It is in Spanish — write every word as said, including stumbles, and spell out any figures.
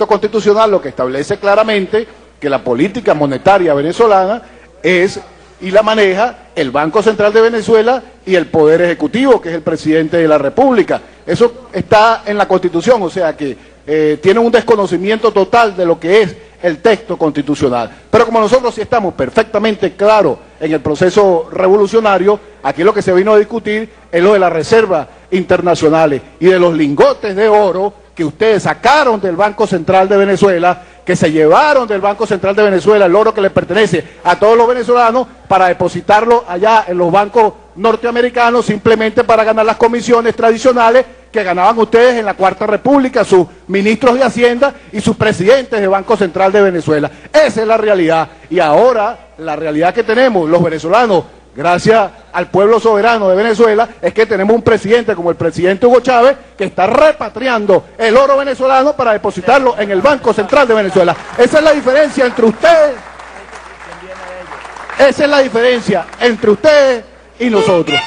texto constitucional lo que establece claramente que la política monetaria venezolana es y la maneja el Banco Central de Venezuela y el Poder Ejecutivo, que es el presidente de la República. Eso está en la Constitución, o sea que eh, tienen un desconocimiento total de lo que es el texto constitucional. Pero como nosotros sí estamos perfectamente claros en el proceso revolucionario, aquí lo que se vino a discutir es lo de las reservas internacionales y de los lingotes de oro que ustedes sacaron del Banco Central de Venezuela, que se llevaron del Banco Central de Venezuela, el oro que le pertenece a todos los venezolanos, para depositarlo allá en los bancos norteamericanos, simplemente para ganar las comisiones tradicionales que ganaban ustedes en la Cuarta República, sus ministros de Hacienda y sus presidentes del Banco Central de Venezuela. Esa es la realidad. Y ahora, la realidad que tenemos los venezolanos, gracias al pueblo soberano de Venezuela, es que tenemos un presidente como el presidente Hugo Chávez que está repatriando el oro venezolano para depositarlo en el Banco Central de Venezuela. Esa es la diferencia entre ustedes. Esa es la diferencia entre ustedes y nosotros.